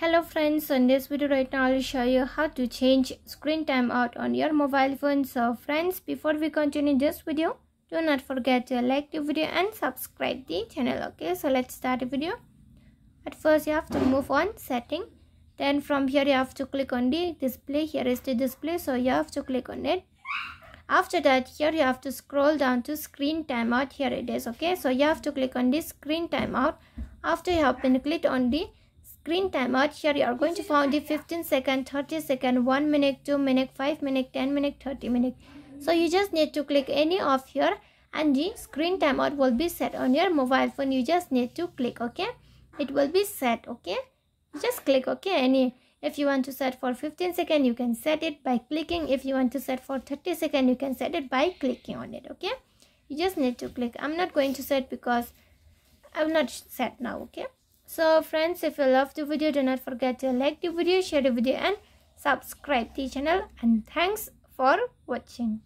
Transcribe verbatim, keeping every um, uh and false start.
Hello friends, so in this video right now I will show you how to change screen timeout on your mobile phone. So friends, before we continue this video, do not forget to like the video and subscribe the channel. Okay, so let's start the video. At first you have to move on setting, then from here you have to click on the display. Here is the display, so you have to click on it. After that, here you have to scroll down to screen timeout. Here it is. Okay, so you have to click on this screen timeout. After you have been clicked on the screen timeout, here you are going to find the fifteen second, thirty second, one minute, two minute, five minute, ten minute, thirty minute. So you just need to click any of here and the screen timeout will be set on your mobile phone. You just need to click, okay? It will be set, okay? Just click, okay? Any, if you want to set for fifteen second, you can set it by clicking. If you want to set for thirty second, you can set it by clicking on it, okay? You just need to click. I'm not going to set because I'm not set now, okay? So friends, if you love the video, do not forget to like the video, share the video and subscribe the channel, and thanks for watching.